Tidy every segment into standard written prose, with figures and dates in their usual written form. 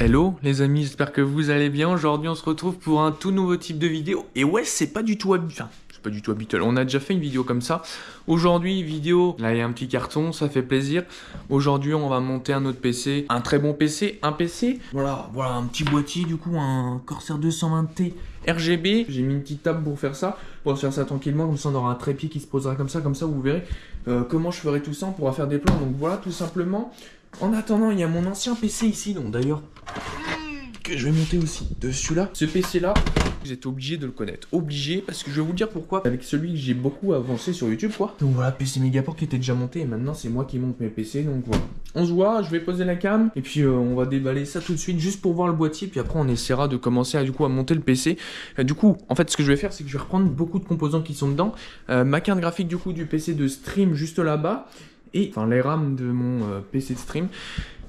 Hello les amis, j'espère que vous allez bien. Aujourd'hui on se retrouve pour un tout nouveau type de vidéo. Et ouais, c'est pas du tout habituel. Enfin, c'est pas du tout habituel. On a déjà fait une vidéo comme ça. Aujourd'hui, vidéo, là il y a un petit carton, ça fait plaisir. Aujourd'hui on va monter un autre PC, un très bon PC, un PC. Voilà un petit boîtier du coup, un Corsair 220T RGB. J'ai mis une petite table pour faire ça. On va faire ça tranquillement, comme ça on aura un trépied qui se posera comme ça vous verrez comment je ferai tout ça, on pourra faire des plans. Donc voilà tout simplement. En attendant, il y a mon ancien PC ici, donc d'ailleurs, que je vais monter aussi de celui-là. Ce PC-là, vous êtes obligé de le connaître. Obligé, parce que je vais vous dire pourquoi. Avec celui que j'ai beaucoup avancé sur YouTube, quoi. Donc voilà, PC Megaport qui était déjà monté, et maintenant c'est moi qui monte mes PC, donc voilà. On se voit, je vais poser la cam, et puis on va déballer ça tout de suite, juste pour voir le boîtier, puis après on essaiera de commencer à monter le PC. Du coup, en fait, ce que je vais faire, c'est que je vais reprendre beaucoup de composants qui sont dedans. Ma carte graphique, du coup, du PC de stream, juste là-bas. Et enfin les RAM de mon PC de stream,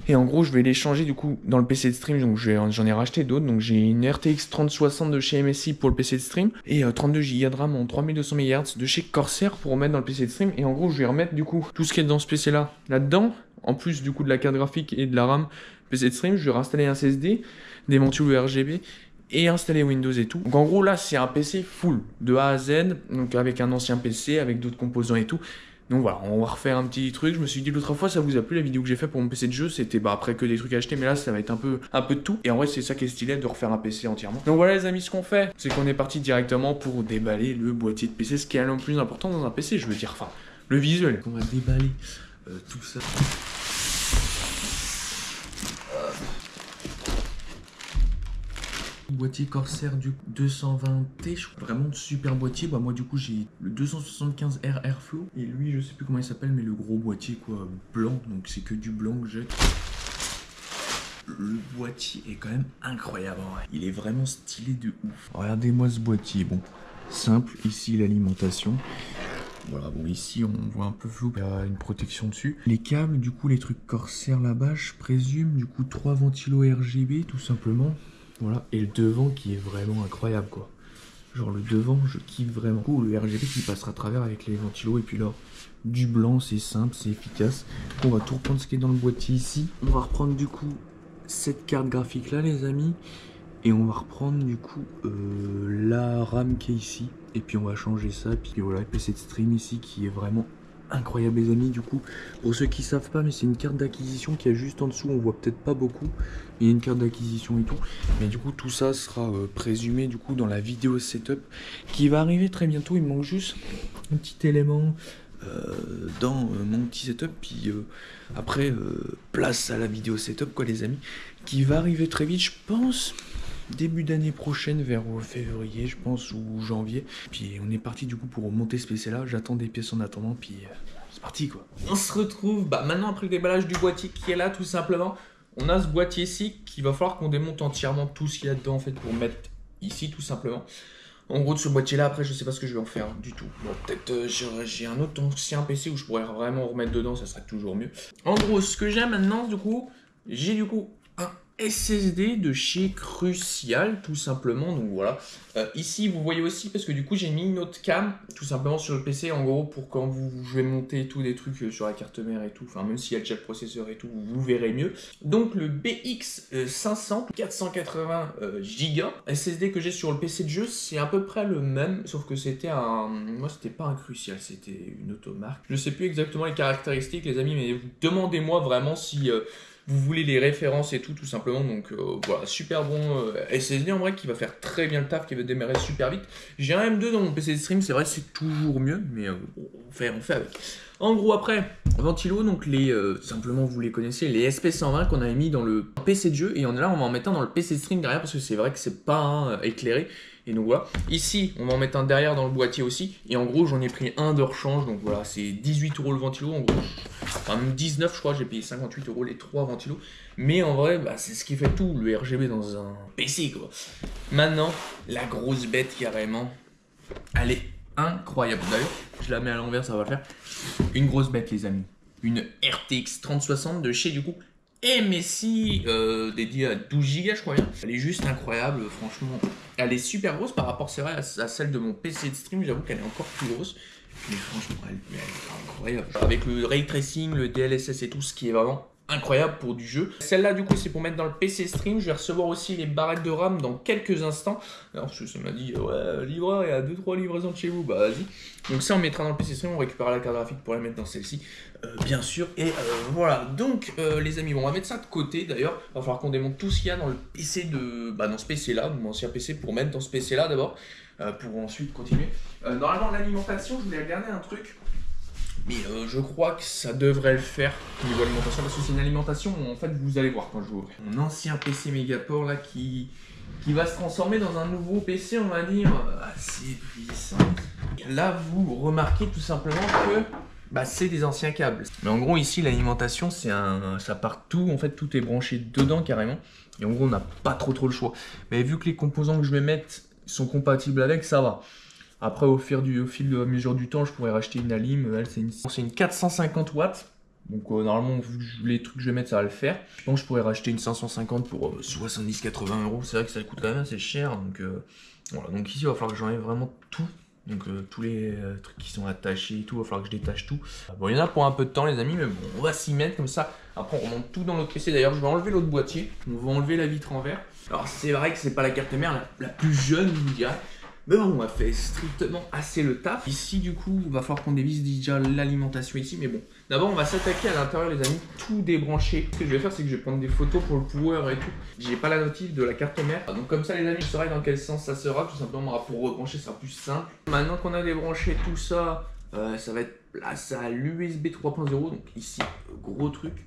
et en gros je vais les changer du coup dans le PC de stream, donc j'en ai racheté d'autres. Donc j'ai une RTX 3060 de chez MSI pour le PC de stream, et 32 Go de RAM en 3200 MHz de chez Corsair pour remettre dans le PC de stream. Et en gros je vais remettre du coup tout ce qui est dans ce PC là-dedans, en plus du coup de la carte graphique et de la RAM PC de stream. Je vais réinstaller un SSD, des modules RGB et installer Windows et tout. Donc en gros là c'est un PC full de A à Z, donc avec un ancien PC, avec d'autres composants et tout. Donc voilà, on va refaire un petit truc. Je me suis dit l'autre fois, ça vous a plu la vidéo que j'ai fait pour mon PC de jeu, c'était après que des trucs à acheter, mais là ça va être un peu de tout. Et en vrai c'est ça qui est stylé, de refaire un PC entièrement. Donc voilà les amis, ce qu'on fait, c'est qu'on est parti directement pour déballer le boîtier de PC, ce qui est le plus important dans un PC, je veux dire, enfin, le visuel. On va déballer tout ça. Boîtier Corsair du 220T, je trouve vraiment super boîtier. Bah moi du coup j'ai le 275 R Airflow, et lui je sais plus comment il s'appelle, mais le gros boîtier quoi, blanc, donc c'est que du blanc que j'ai. Le boîtier est quand même incroyable, hein. Il est vraiment stylé de ouf. Regardez-moi ce boîtier, bon, simple, ici l'alimentation. Voilà, bon ici on voit un peu flou, il y a une protection dessus. Les câbles, du coup les trucs Corsair là-bas je présume, du coup 3 ventilos RGB tout simplement. Voilà, et le devant qui est vraiment incroyable quoi. Genre le devant, je kiffe vraiment. Ou le RGB qui passera à travers avec les ventilos. Et puis là, du blanc, c'est simple, c'est efficace. On va tout reprendre ce qui est dans le boîtier ici. On va reprendre du coup cette carte graphique là les amis. Et on va reprendre du coup la RAM qui est ici. Et puis on va changer ça. Et puis voilà, le PC de stream ici qui est vraiment incroyable les amis. Du coup, pour ceux qui savent pas, mais c'est une carte d'acquisition qui est juste en dessous, on voit peut-être pas beaucoup, mais il y a une carte d'acquisition et tout. Mais du coup tout ça sera présumé du coup dans la vidéo setup qui va arriver très bientôt. Il me manque juste un petit élément dans mon petit setup, puis après place à la vidéo setup quoi les amis, qui va arriver très vite je pense. Début d'année prochaine, vers février je pense, ou janvier. Puis on est parti du coup pour monter ce PC là. J'attends des pièces en attendant, puis c'est parti quoi. On se retrouve maintenant après le déballage du boîtier qui est là tout simplement. On a ce boîtier ici qu'il va falloir qu'on démonte entièrement tout ce qu'il y a dedans en fait pour mettre ici tout simplement. En gros de ce boîtier là après je sais pas ce que je vais en faire du tout. Bon peut-être j'ai un autre ancien PC où je pourrais vraiment remettre dedans, ça serait toujours mieux. En gros ce que j'ai maintenant du coup, j'ai du coup un SSD de chez Crucial tout simplement. Donc voilà, ici vous voyez aussi parce que du coup j'ai mis une autre cam tout simplement sur le PC, en gros pour quand vous je vais monter tous les trucs sur la carte mère et tout, enfin même si elle gère le processeur et tout vous verrez mieux. Donc le BX500 480 Go SSD que j'ai sur le PC de jeu, c'est à peu près le même, sauf que c'était un, moi c'était pas un Crucial, c'était une autre marque, je sais plus exactement les caractéristiques les amis, mais demandez-moi vraiment si vous voulez les références et tout simplement. Donc voilà, super bon SSD en vrai qui va faire très bien le taf, qui va démarrer super vite. J'ai un M2 dans mon PC de stream, c'est vrai c'est toujours mieux, mais on fait avec. En gros après, ventilo, donc les simplement vous les connaissez, les SP120 qu'on avait mis dans le PC de jeu, et là on va en mettre un dans le PC de stream derrière parce que c'est vrai que c'est pas éclairé. Et donc voilà, ici on va en mettre un derrière dans le boîtier aussi, et en gros j'en ai pris un de rechange, donc voilà c'est 18 € le ventilo en gros, enfin même 19 je crois, j'ai payé 58 € les 3 ventilos, mais en vrai c'est ce qui fait tout le RGB dans un PC quoi. Maintenant la grosse bête carrément, elle est incroyable, d'ailleurs je la mets à l'envers ça va le faire, une grosse bête les amis, une RTX 3060 de chez du coup MSI dédiée à 12 Go je crois bien. Elle est juste incroyable franchement, elle est super grosse par rapport c'est vrai à celle de mon PC de stream, j'avoue qu'elle est encore plus grosse, mais franchement elle est incroyable, avec le ray tracing, le DLSS et tout, ce qui est vraiment incroyable pour du jeu. Celle-là, du coup, c'est pour mettre dans le PC Stream. Je vais recevoir aussi les barrettes de RAM dans quelques instants. Alors, ça m'a dit, ouais, livreur, il y a 2-3 livraisons de chez vous, bah vas-y. Donc ça, on mettra dans le PC Stream, on récupérera la carte graphique pour la mettre dans celle-ci, bien sûr. Et voilà, donc les amis, bon, on va mettre ça de côté d'ailleurs. Il va falloir qu'on démonte tout ce qu'il y a dans le PC de... Bah, dans ce PC-là, mon ancien PC, pour mettre dans ce PC-là d'abord, pour ensuite continuer. Normalement, l'alimentation, je voulais regarder un truc... Mais je crois que ça devrait le faire au niveau alimentation, parce que c'est une alimentation où en fait vous allez voir quand je vous ouvre. Mon ancien PC Megaport là qui va se transformer dans un nouveau PC, on va dire, assez puissant. Là vous remarquez tout simplement que bah, c'est des anciens câbles. Mais en gros ici l'alimentation c'est un, ça part tout, en fait tout est branché dedans carrément. Et en gros on n'a pas trop le choix. Mais vu que les composants que je vais mettre sont compatibles avec, ça va. Après, au fil de la mesure du temps, je pourrais racheter une Alim. Elle, c'est une 450 watts. Donc, normalement, vu les trucs que je vais mettre, ça va le faire. Je pense que je pourrais racheter une 550 pour 70-80 €. C'est vrai que ça coûte quand même assez cher. Donc, voilà. Donc, ici, il va falloir que j'enlève vraiment tout. Donc, tous les trucs qui sont attachés et tout, il va falloir que je détache tout. Bon, il y en a pour un peu de temps, les amis, mais bon, on va s'y mettre comme ça. Après, on remonte tout dans l'autre PC. D'ailleurs, je vais enlever l'autre boîtier. On va enlever la vitre en verre. Alors, c'est vrai que c'est pas la carte mère la plus jeune, je vous dirais. Mais bon, on a fait strictement assez le taf. Ici, du coup, il va falloir qu'on dévisse déjà l'alimentation ici. Mais bon, d'abord, on va s'attaquer à l'intérieur, les amis, tout débrancher. Ce que je vais faire, c'est que je vais prendre des photos pour le power et tout. J'ai pas la notif de la carte mère. Donc, comme ça, les amis, je saurai dans quel sens ça sera. Tout simplement, pour rebrancher, ça sera plus simple. Maintenant qu'on a débranché tout ça, ça va être place à l'USB 3.0. Donc, ici, gros truc.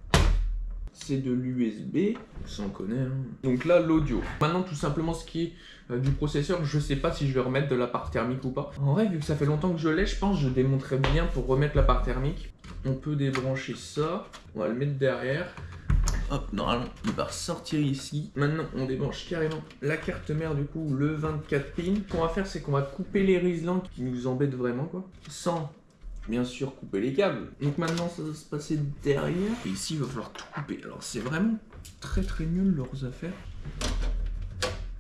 C'est de l'USB, ça on connaît. Hein. Donc là, l'audio. Maintenant, tout simplement, ce qui est du processeur, je sais pas si je vais remettre de la part thermique ou pas. En vrai, vu que ça fait longtemps que je l'ai, je pense que je démontrais bien pour remettre la part thermique. On peut débrancher ça, on va le mettre derrière. Hop, normalement, il va ressortir ici. Maintenant, on débranche carrément la carte mère, du coup, le 24 pins. Ce qu'on va faire, c'est qu'on va couper les Rislans qui nous embêtent vraiment, quoi. Sans... bien sûr couper les câbles. Donc maintenant ça va se passer derrière. Et ici il va falloir tout couper. Alors c'est vraiment très nul leurs affaires.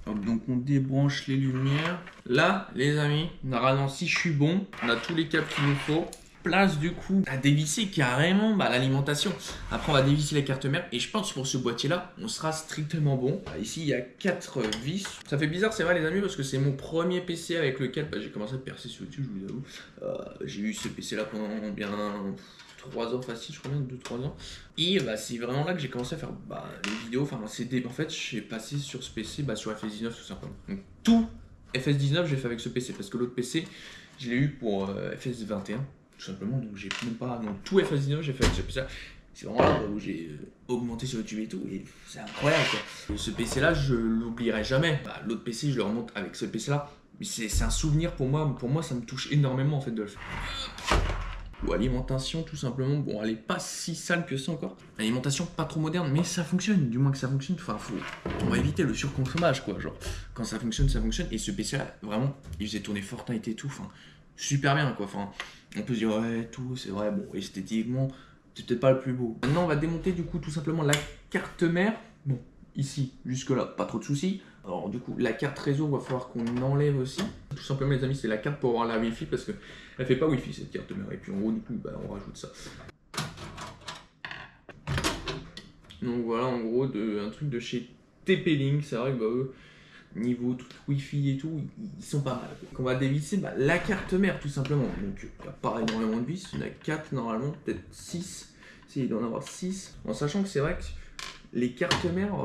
Hop, donc on débranche les lumières. Là les amis, normalement si je suis bon, on a tous les câbles qu'il nous faut. Place du coup à dévisser carrément bah, l'alimentation. Après on va dévisser la carte mère et je pense pour ce boîtier là on sera strictement bon. Bah, ici il y a 4 vis. Ça fait bizarre c'est vrai les amis parce que c'est mon premier PC avec lequel bah, j'ai commencé à percer sur YouTube, je vous avoue. J'ai eu ce PC là pendant bien 3 ans facile, je crois bien 2-3 ans. Et bah, c'est vraiment là que j'ai commencé à faire bah, les vidéos. Enfin en fait j'ai passé sur ce PC bah, sur FS19 tout simplement. Donc tout FS19 j'ai fait avec ce PC parce que l'autre PC je l'ai eu pour FS21. Tout simplement, donc j'ai même pas. Donc tout FS19, j'ai fait avec ce PC. C'est vraiment là où j'ai augmenté sur YouTube et tout. Et c'est incroyable quoi. Ce PC là, je l'oublierai jamais. Bah, l'autre PC, je le remonte avec ce PC là. Mais c'est un souvenir pour moi. Pour moi, ça me touche énormément en fait de le faire. Ou alimentation, tout simplement. Bon, elle est pas si sale que ça encore. Alimentation pas trop moderne, mais ça fonctionne. Du moins que ça fonctionne. Enfin, on va éviter le surconsommage quoi. Genre, quand ça fonctionne, ça fonctionne. Et ce PC là, vraiment, il faisait tourner Fortnite et tout. Enfin, super bien quoi. Enfin, on peut se dire ouais tout c'est vrai bon esthétiquement c'est peut-être pas le plus beau. Maintenant on va démonter du coup tout simplement la carte mère. Bon ici jusque là pas trop de soucis. Alors du coup la carte réseau va falloir qu'on enlève aussi. Tout simplement les amis c'est la carte pour avoir la wifi parce que elle fait pas wifi cette carte mère et puis en gros du coup bah, on rajoute ça. Donc voilà en gros un truc de chez TP-Link, c'est vrai que bah eux. Niveau tout wifi et tout, ils sont pas mal. Donc on va dévisser bah, la carte mère tout simplement. Donc il n'y a pas énormément de vis, il y en a 4 normalement, peut-être 6. Si, il doit en avoir 6. En sachant que c'est vrai que les cartes mères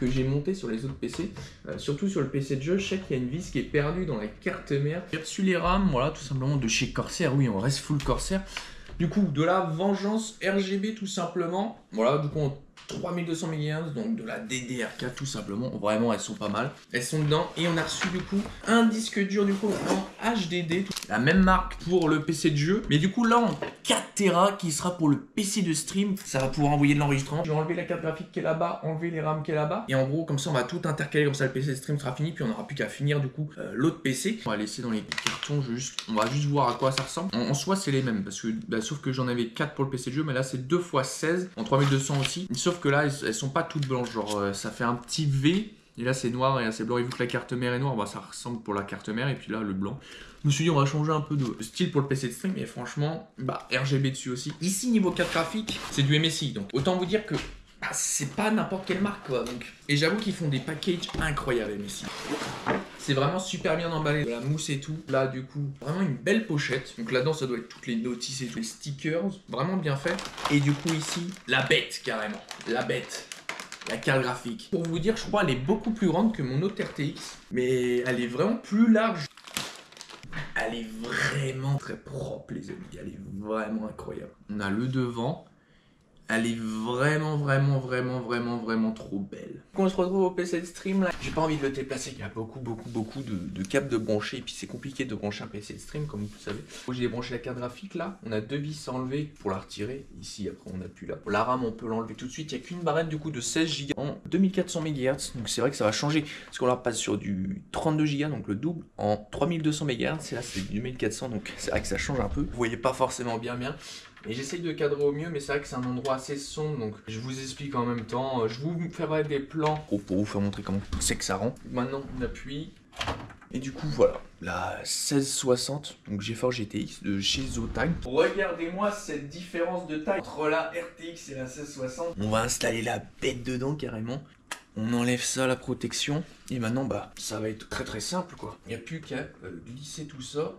que j'ai montées sur les autres PC, surtout sur le PC de jeu, je sais qu'il y a une vis qui est perdue dans la carte mère. J'ai reçu les RAM, voilà tout simplement de chez Corsair, oui on reste full Corsair. Du coup de la vengeance RGB tout simplement, voilà du coup on 3200 MHz, donc de la DDR4 tout simplement, vraiment elles sont pas mal, elles sont dedans et on a reçu du coup un disque dur du coup en HDD, la même marque pour le PC de jeu, mais du coup là en 4 Tera qui sera pour le PC de stream, ça va pouvoir envoyer de l'enregistrement. Je vais enlever la carte graphique qui est là-bas, enlever les RAM qui est là-bas et en gros comme ça on va tout intercaler, comme ça le PC de stream sera fini puis on n'aura plus qu'à finir du coup l'autre PC. On va laisser dans les cartons, on va juste voir à quoi ça ressemble, en soi c'est les mêmes parce que bah, sauf que j'en avais 4 pour le PC de jeu mais là c'est 2 x 16 en 3200 aussi, sauf que là elles sont pas toutes blanches, genre ça fait un petit V Et là c'est noir et là c'est blanc, et vu que la carte mère est noire, bah ça ressemble pour la carte mère, et puis là le blanc. Je me suis dit on va changer un peu de style pour le PC de stream, et franchement, bah RGB dessus aussi. Ici niveau carte graphique, c'est du MSI, donc autant vous dire que bah, c'est pas n'importe quelle marque quoi. Donc. Et j'avoue qu'ils font des packages incroyables MSI. C'est vraiment super bien emballé, de la mousse et tout. Là du coup, vraiment une belle pochette. Donc là-dedans ça doit être toutes les notices et tous les stickers, vraiment bien fait. Et du coup ici, la bête carrément, la bête. La carte graphique. Pour vous dire, je crois qu'elle est beaucoup plus grande que mon autre RTX. Mais elle est vraiment plus large. Elle est vraiment très propre, les amis. Elle est vraiment incroyable. On a le devant. Elle est vraiment trop belle. Quand on se retrouve au PC de stream, là, j'ai pas envie de le déplacer. Il y a beaucoup de câbles de brancher. Et puis c'est compliqué de brancher un PC de stream, comme vous le savez. J'ai débranché la carte graphique là. On a deux vis à enlever pour la retirer. Ici, après, on appuie là. Pour la RAM, on peut l'enlever tout de suite. Il n'y a qu'une barrette du coup de 16 Go en 2400 MHz. Donc c'est vrai que ça va changer. Parce qu'on la passe sur du 32 Go, donc le double, en 3200 MHz. Et là, c'est du 2400. Donc c'est vrai que ça change un peu. Vous voyez pas forcément bien. Et j'essaye de cadrer au mieux, mais c'est vrai que c'est un endroit assez sombre, donc je vous explique en même temps. Je vous ferai des plans pour vous faire montrer comment c'est que ça rend. Maintenant, on appuie. Et du coup, voilà, la 1660, donc GeForce GTX de chez Zotac. Regardez-moi cette différence de taille entre la RTX et la 1660. On va installer la bête dedans carrément. On enlève ça, la protection. Et maintenant, bah, ça va être très simple, quoi. Il n'y a plus qu'à glisser tout ça.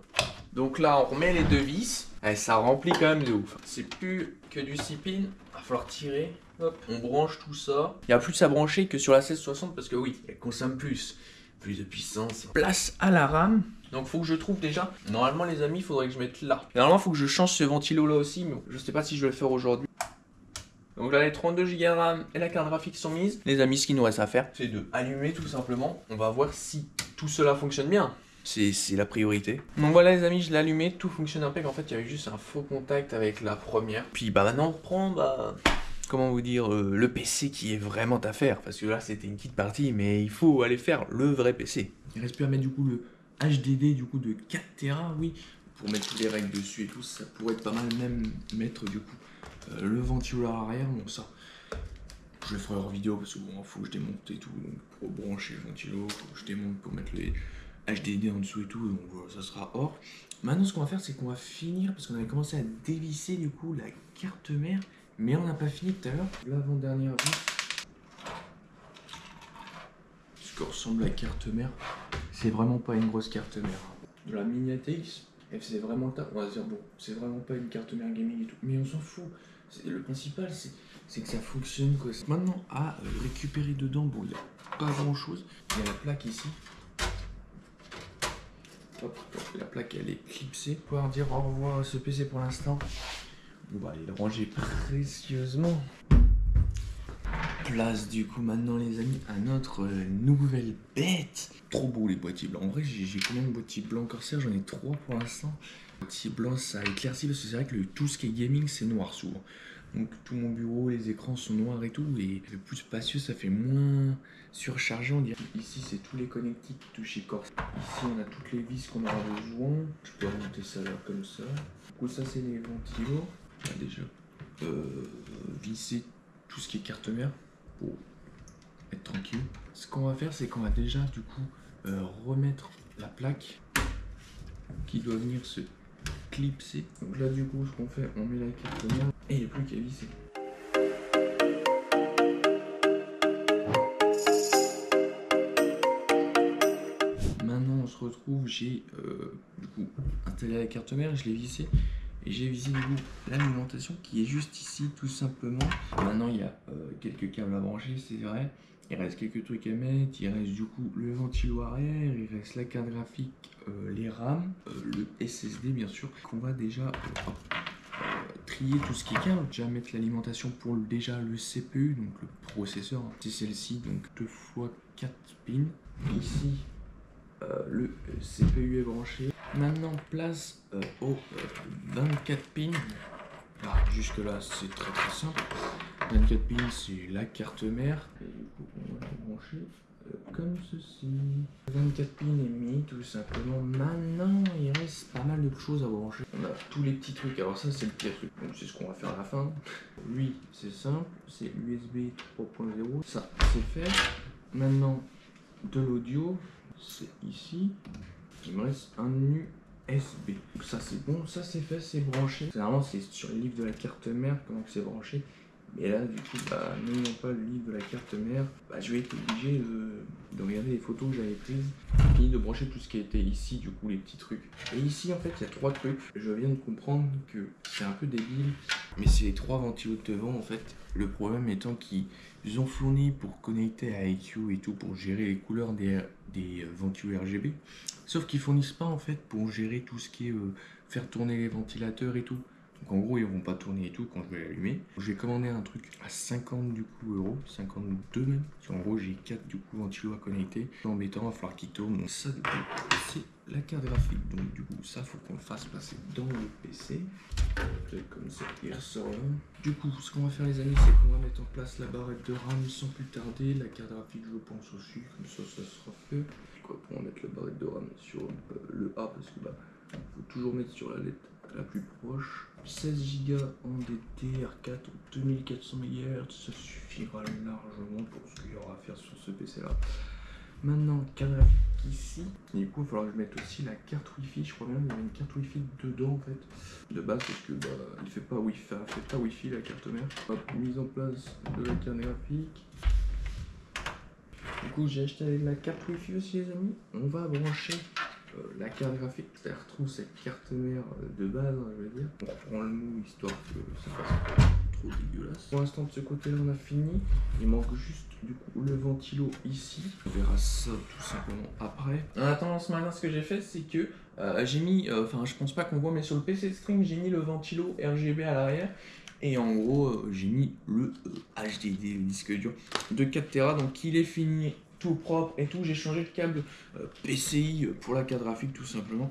Donc là, on remet les deux vis. Et ça remplit quand même de ouf. C'est plus que du six pins. Va falloir tirer. Hop. On branche tout ça. Il y a plus à brancher que sur la 1660 parce que oui, elle consomme plus de puissance. Place à la RAM. Donc faut que je trouve déjà. Normalement, les amis, il faudrait que je mette là. Et normalement, il faut que je change ce ventilo là aussi, mais je sais pas si je vais le faire aujourd'hui. Donc là, les 32 Go de RAM et la carte graphique sont mises. Les amis, ce qu'il nous reste à faire, c'est de allumer tout simplement. On va voir si tout cela fonctionne bien. C'est la priorité. Donc voilà les amis, je l'ai allumé, tout fonctionne impeccable. En fait, il y avait juste un faux contact avec la première. Puis bah maintenant, on reprend, bah... Comment vous dire, le PC qui est vraiment à faire. Parce que là, c'était une petite partie, mais il faut aller faire le vrai PC. Il reste plus à mettre du coup le HDD du coup de 4 Tera, oui. Pour mettre toutes les règles dessus et tout, ça pourrait être pas mal, même mettre du coup... le ventilo arrière, bon ça, je le ferai hors vidéo parce que bon, faut que je démonte et tout, donc pour brancher le ventilo, faut que je démonte pour mettre les HDD en dessous et tout, donc voilà, ça sera hors. Maintenant ce qu'on va faire, c'est qu'on va finir, parce qu'on avait commencé à dévisser du coup la carte mère, mais on n'a pas fini tout à l'heure. L'avant-dernière vis, ce que ressemble à la carte mère, c'est vraiment pas une grosse carte mère. De la mini-ATX. C'est vraiment le tas, on va se dire bon, c'est vraiment pas une carte mère gaming et tout, mais on s'en fout, le principal c'est que ça fonctionne quoi. Maintenant à récupérer dedans, bon il n'y a pas grand chose, il y a la plaque ici, hop, la plaque elle est clipsée, pour pouvoir dire au revoir à ce PC pour l'instant, on va aller le ranger précieusement. Place du coup maintenant les amis à notre nouvelle bête. Trop beau les boîtiers blancs. En vrai j'ai combien de boîtiers blancs Corsair? J'en ai 3 pour l'instant. Boîtiers blancs ça éclaircit parce que c'est vrai que tout ce qui est gaming c'est noir souvent. Donc tout mon bureau, les écrans sont noirs et tout. Et le plus spacieux ça fait moins surchargé on dirait. Ici c'est tous les connectiques de chez Corsair. Ici on a toutes les vis qu'on a besoin. Je peux remonter ça là comme ça. Du coup ça c'est les ventilos. Ah, déjà visser tout ce qui est carte mère. Pour être tranquille. Ce qu'on va faire, c'est qu'on va déjà du coup remettre la plaque qui doit venir se clipser. Donc là du coup ce qu'on fait, on met la carte mère et il n'y a plus qu'à visser. Maintenant on se retrouve, j'ai du coup installé la carte mère, je l'ai vissée. Et j'ai visé du coup l'alimentation qui est juste ici tout simplement. Maintenant il y a quelques câbles à brancher, c'est vrai. Il reste quelques trucs à mettre, il reste du coup le ventilo arrière, il reste la carte graphique, les RAM, le SSD bien sûr. Qu'on va déjà trier tout ce qui est câble. Déjà mettre l'alimentation pour déjà le CPU, donc le processeur. C'est celle-ci, donc 2 × 4 pins. Ici le CPU est branché. Maintenant place aux 24 pins. Bah, jusque là c'est très simple. 24 pins c'est la carte mère. Et du coup on va le brancher comme ceci. 24 pins est mis tout simplement. Maintenant il reste pas mal de choses à brancher. On a tous les petits trucs. Alors ça c'est le pire truc. Donc c'est ce qu'on va faire à la fin. Lui c'est simple. C'est USB 3.0. Ça c'est fait. Maintenant de l'audio, c'est ici. Il me reste un USB. Donc ça c'est bon, ça c'est fait, c'est branché. Généralement c'est sur les livres de la carte mère comment c'est branché. Mais là du coup, bah, n'ayant pas le livre de la carte mère, bah, je vais être obligé de regarder les photos que j'avais prises. J'ai fini de brancher tout ce qui était ici, du coup les petits trucs. Et ici en fait il y a trois trucs. Je viens de comprendre que c'est un peu débile, mais c'est les trois ventilos devant en fait. Le problème étant qu'ils ont fourni pour connecter à IQ et tout, pour gérer les couleurs des ventilos RGB. Sauf qu'ils fournissent pas en fait pour gérer tout ce qui est faire tourner les ventilateurs et tout. Donc en gros ils vont pas tourner et tout quand je vais l'allumer. Je vais commander un truc à 50 du coup euros, 52 même. Parce qu'en gros j'ai 4 du coup ventilos à connecter. C'est embêtant, il va falloir qu'ils tournent. Donc ça c'est la carte graphique. Donc du coup ça faut qu'on le fasse passer dans le PC. Peut-être comme ça il ressort là. Du coup ce qu'on va faire les amis, c'est qu'on va mettre en place la barrette de RAM sans plus tarder. La carte graphique je pense aussi, comme ça ça sera fait. Quoi, pour mettre la barrette de RAM sur le A, parce que bah faut toujours mettre sur la lettre la plus proche. 16 Go en DDR4 2400 MHz, ça suffira largement pour ce qu'il y aura à faire sur ce PC là. Maintenant carte graphique ici, et du coup il faudra que je mette aussi la carte Wi-Fi. Je crois bien qu'il y avait une carte Wi-Fi dedans en fait de base, parce que bah il fait pas Wi-Fi, elle fait pas Wi-Fi la carte mère. Hop, mise en place de la carte graphique. Du coup j'ai acheté avec la carte Wi-Fi aussi les amis. On va brancher la carte graphique, je retrouve cette carte mère de base, hein, je veux dire. On prend le mot histoire que ça fasse pas trop dégueulasse. Pour l'instant, de ce côté-là, on a fini. Il manque juste du coup le ventilo ici. On verra ça tout simplement après. En attendant, ce matin, ce que j'ai fait, c'est que j'ai mis, enfin, je pense pas qu'on voit, mais sur le PC Stream, j'ai mis le ventilo RGB à l'arrière. Et en gros, j'ai mis le HDD, le disque dur de 4 Tera. Donc, il est fini, tout propre et tout. J'ai changé le câble PCI pour la carte graphique tout simplement,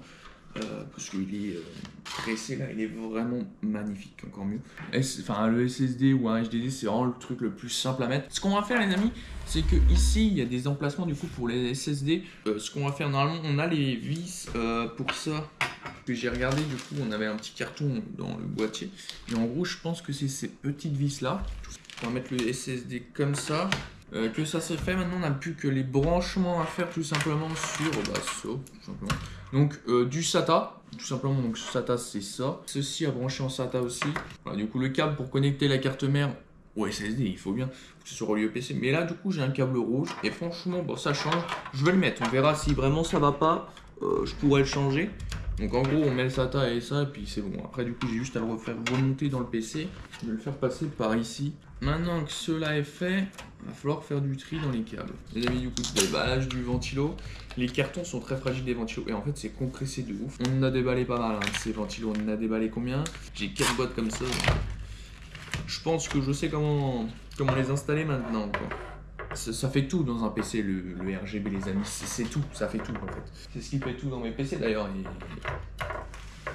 parce qu'il est pressé là, il est vraiment magnifique, encore mieux. Enfin le SSD ou un HDD c'est vraiment le truc le plus simple à mettre. Ce qu'on va faire les amis, c'est que ici il y a des emplacements du coup pour les SSD. Ce qu'on va faire normalement, on a les vis pour ça. Que j'ai regardé, du coup on avait un petit carton dans le boîtier, et en gros je pense que c'est ces petites vis là. On va mettre le SSD comme ça. Que ça se fait maintenant, on n'a plus que les branchements à faire tout simplement sur bah, ça, tout simplement. Donc du SATA, tout simplement. Donc SATA c'est ça, ceci à brancher en SATA aussi. Voilà, du coup le câble pour connecter la carte mère au SSD, il faut bien que ce soit relié au PC. Mais là du coup j'ai un câble rouge et franchement bon, ça change, je vais le mettre. On verra si vraiment ça va pas, je pourrais le changer. Donc en gros on met le SATA et ça, et puis c'est bon. Après du coup j'ai juste à le refaire remonter dans le PC. Je vais le faire passer par ici. Maintenant que cela est fait, il va falloir faire du tri dans les câbles. Les amis, du coup déballage du ventilo. Les cartons sont très fragiles des ventilos, et en fait c'est compressé de ouf. On en a déballé pas mal hein, ces ventilos. On en a déballé combien? J'ai 4 boîtes comme ça. Je pense que je sais comment les installer maintenant quoi. Ça fait tout dans un PC, le RGB les amis, c'est tout, ça fait tout en fait. C'est ce qui fait tout dans mes PC d'ailleurs, et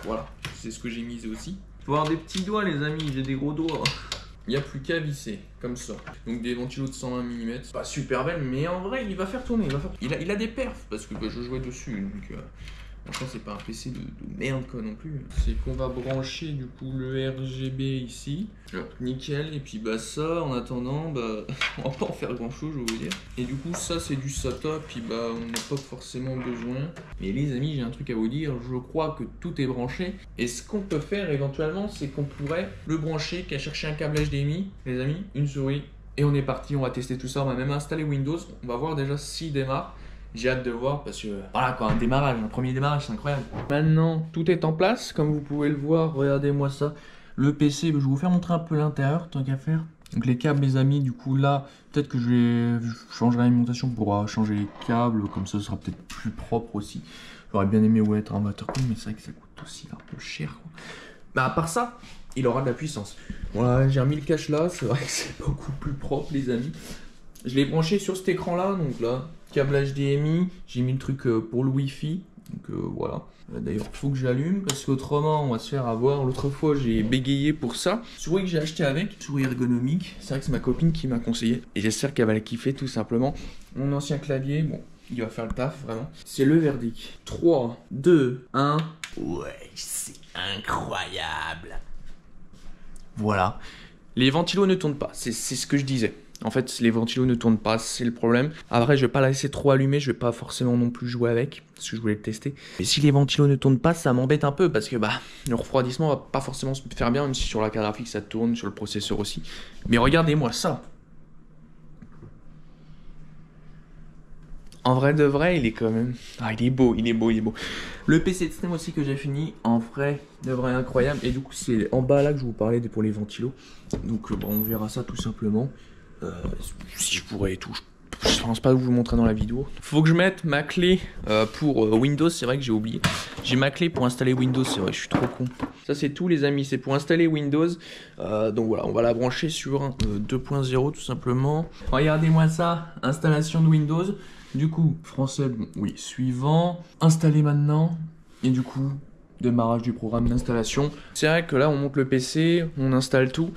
voilà, c'est ce que j'ai mis aussi. Faut avoir des petits doigts les amis, j'ai des gros doigts. Il n'y a plus qu'à visser, comme ça. Donc des ventilos de 120 mm, pas super belle, mais en vrai il va faire tourner, il a des perfs, parce que bah, je jouais dessus, donc franchement c'est pas un PC de merde quoi non plus. C'est qu'on va brancher du coup le RGB ici. Hop, nickel, et puis bah ça en attendant, bah on va pas en faire grand chose je vais vous dire. Et du coup ça c'est du SATA, puis bah on n'a pas forcément besoin. Mais les amis j'ai un truc à vous dire, je crois que tout est branché. Et ce qu'on peut faire éventuellement, c'est qu'on pourrait le brancher, qu'à chercher un câble HDMI, les amis, une souris. Et on est parti, on va tester tout ça, on va même installer Windows. On va voir déjà s'il démarre. J'ai hâte de voir parce que voilà quoi, un premier démarrage, c'est incroyable. Maintenant, tout est en place, comme vous pouvez le voir, regardez-moi ça. Le PC, je vais vous faire montrer un peu l'intérieur, tant qu'à faire. Donc les câbles, les amis, du coup là, peut-être que je changerai l'alimentation pour changer les câbles, comme ça ce sera peut-être plus propre aussi. J'aurais bien aimé ouais, être un waterproof, mais c'est vrai que ça coûte aussi un peu cher quoi. Bah à part ça, il aura de la puissance. Voilà, j'ai remis le cache là, c'est vrai que c'est beaucoup plus propre les amis. Je l'ai branché sur cet écran là, donc là, câble HDMI, j'ai mis le truc pour le Wi-Fi, donc voilà. D'ailleurs, il faut que j'allume parce qu'autrement, on va se faire avoir. L'autre fois, j'ai bégayé pour ça. Souris que j'ai acheté avec, souris ergonomique. C'est vrai que c'est ma copine qui m'a conseillé et j'espère qu'elle va la kiffer tout simplement. Mon ancien clavier, bon, il va faire le taf vraiment. C'est le verdict. 3, 2, 1. Ouais, c'est incroyable. Voilà. Les ventilos ne tournent pas, c'est ce que je disais. En fait, les ventilos ne tournent pas, c'est le problème. Après, je vais pas la laisser trop allumée, je vais pas forcément non plus jouer avec, parce que je voulais le tester. Mais si les ventilos ne tournent pas, ça m'embête un peu, parce que bah, le refroidissement va pas forcément se faire bien, même si sur la carte graphique ça tourne, sur le processeur aussi. Mais regardez-moi ça! En vrai de vrai, il est quand même... Ah, il est beau, il est beau, il est beau. Le PC Extreme aussi que j'ai fini, en vrai de vrai incroyable. Et du coup, c'est en bas là que je vous parlais pour les ventilos. Donc, bon, on verra ça tout simplement. Si je pourrais et tout, je pense pas vous montrer dans la vidéo. Faut que je mette ma clé pour Windows, c'est vrai que j'ai oublié. J'ai ma clé pour installer Windows, c'est vrai, je suis trop con. Ça c'est tout les amis, c'est pour installer Windows. Donc voilà, on va la brancher sur 2.0 tout simplement. Regardez-moi ça, installation de Windows. Du coup, français, bon, oui, suivant. Installer maintenant. Et du coup, démarrage du programme d'installation. C'est vrai que là, on monte le PC, on installe tout.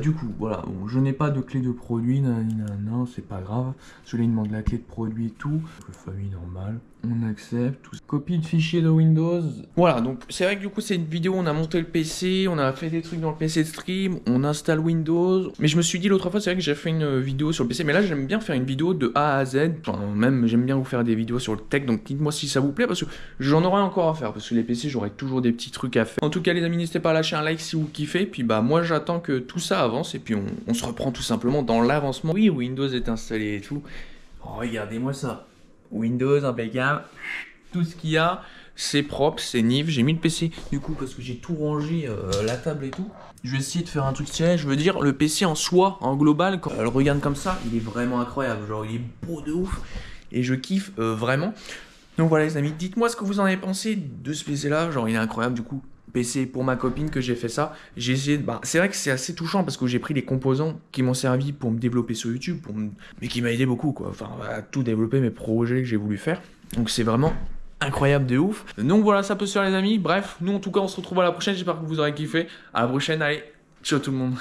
Du coup, voilà, bon, je n'ai pas de clé de produit, non, c'est pas grave. Celui-là, il demande la clé de produit et tout. Le famille normal. On accepte tout. Copie de fichier de Windows. Voilà, donc c'est vrai que du coup, c'est une vidéo où on a monté le PC, on a fait des trucs dans le PC Stream, on installe Windows. Mais je me suis dit l'autre fois, c'est vrai que j'ai fait une vidéo sur le PC, mais là, j'aime bien faire une vidéo de A à Z. Enfin, même, j'aime bien vous faire des vidéos sur le tech, donc dites-moi si ça vous plaît, parce que j'en aurai encore à faire, parce que les PC, j'aurai toujours des petits trucs à faire. En tout cas, les amis, n'hésitez pas à lâcher un like si vous kiffez, puis bah, moi, j'attends que tout ça avance, et puis on se reprend tout simplement dans l'avancement. Oui, Windows est installé et tout. Regardez-moi ça. Windows, impeccable, tout ce qu'il y a, c'est propre, c'est nif. J'ai mis le PC du coup parce que j'ai tout rangé, la table et tout. Je vais essayer de faire un truc stylé, je veux dire le PC en soi, en global, quand on le regarde comme ça, il est vraiment incroyable, genre il est beau de ouf et je kiffe vraiment. Donc voilà les amis, dites-moi ce que vous en avez pensé de ce PC là, genre il est incroyable du coup. PC pour ma copine que j'ai fait ça, j'ai essayé, bah, c'est vrai que c'est assez touchant parce que j'ai pris les composants qui m'ont servi pour me développer sur YouTube, mais qui m'a aidé beaucoup quoi, enfin à tout développer mes projets que j'ai voulu faire, donc c'est vraiment incroyable de ouf, donc voilà ça peut se faire les amis, bref, nous en tout cas on se retrouve à la prochaine, j'espère que vous aurez kiffé, à la prochaine, allez, ciao tout le monde.